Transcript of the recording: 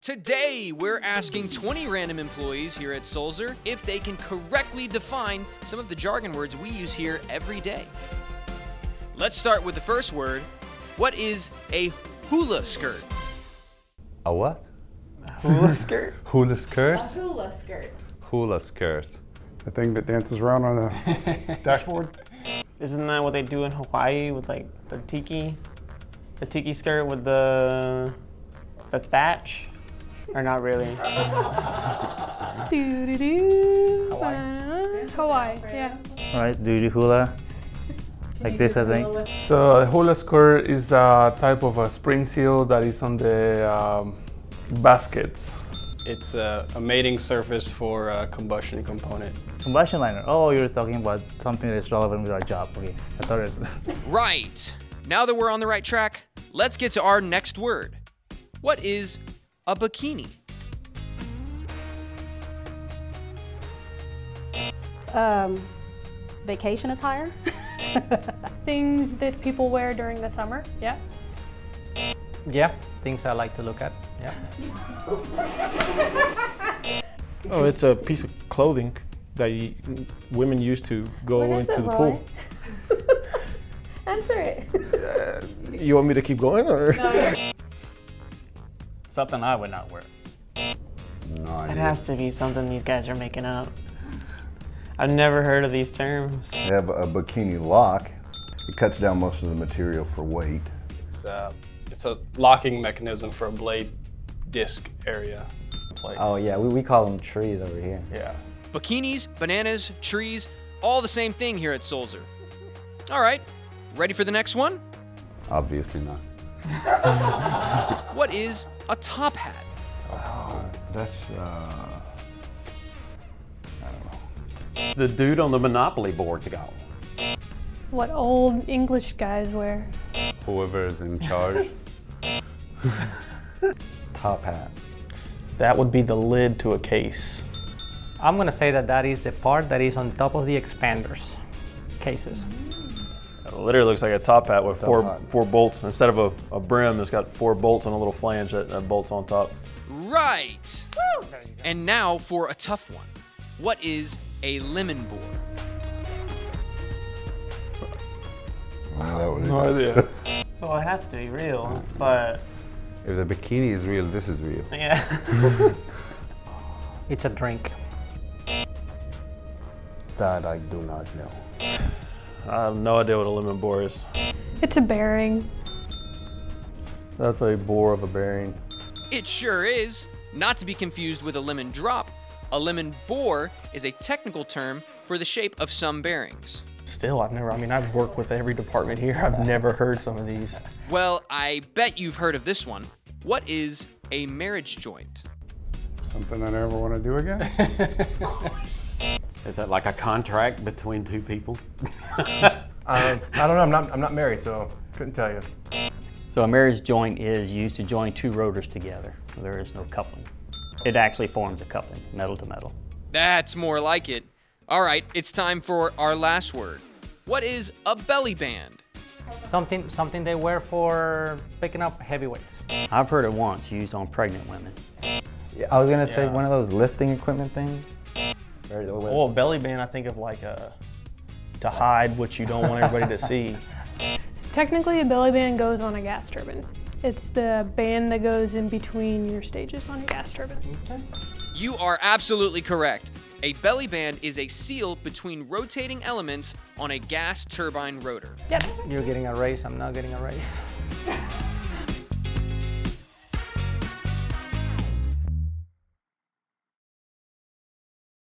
Today, we're asking 20 random employees here at Sulzer if they can correctly define some of the jargon words we use here every day. Let's start with the first word. What is a hula skirt? A what? A hula skirt. Hula skirt? A hula skirt. Hula skirt. The thing that dances around on the dashboard? Isn't that what they do in Hawaii with like the tiki skirt with the thatch? Or not really. Hawaii. Hawaii, yeah. All right, do the hula. Like this, I think. So a hula skirt is a type of a spring seal that is on the baskets. It's a mating surface for a combustion component. Combustion liner. Oh, you're talking about something that is relevant with our job. Okay, I thought it was... Right. Now that we're on the right track, let's get to our next word. What is a bikini? Vacation attire. Things that people wear during the summer, yeah? Yeah, things I like to look at, yeah. Oh, it's a piece of clothing that women used to go into the pool. Answer it. You want me to keep going, or? No. Something I would not wear. No, it has to be something these guys are making up. I've never heard of these terms. They have a bikini lock. It cuts down most of the material for weight. It's a locking mechanism for a blade disc area. Place. Oh yeah, we call them trees over here. Yeah. Bikinis, bananas, trees, all the same thing here at Sulzer. All right, ready for the next one? Obviously not. What is a top hat? Oh, that's, I don't know. The dude on the Monopoly board's gone. What old English guys wear. Whoever's in charge. Top hat. That would be the lid to a case. I'm gonna say that is the part that is on top of the expanders, cases. It literally looks like a top hat with four bolts. Instead of a brim, it's got four bolts and a little flange that bolts on top. Right. Woo! And now for a tough one. What is a lemon bore? No idea. Well, it has to be real, but... If the bikini is real, this is real. Yeah. It's a drink. That I do not know. I have no idea what a lemon bore is. It's a bearing. That's a bore of a bearing. It sure is. Not to be confused with a lemon drop, a lemon bore is a technical term for the shape of some bearings. Still, I've worked with every department here. I've never heard some of these. Well, I bet you've heard of this one. What is a marriage joint? Something I never want to do again? Is that like a contract between two people? I don't know, I'm not married, so couldn't tell you. So a marriage joint is used to join two rotors together. There is no coupling. It actually forms a coupling, metal to metal. That's more like it. All right, it's time for our last word. What is a belly band? Something they wear for picking up heavy weights. I've heard it once, used on pregnant women. Yeah, I was gonna say one of those lifting equipment things. Well, belly band, I think of like to hide what you don't want everybody to see. So technically, a belly band goes on a gas turbine. It's the band that goes in between your stages on a gas turbine. Okay. You are absolutely correct. A belly band is a seal between rotating elements on a gas turbine rotor. Yep. You're getting a raise, I'm not getting a raise.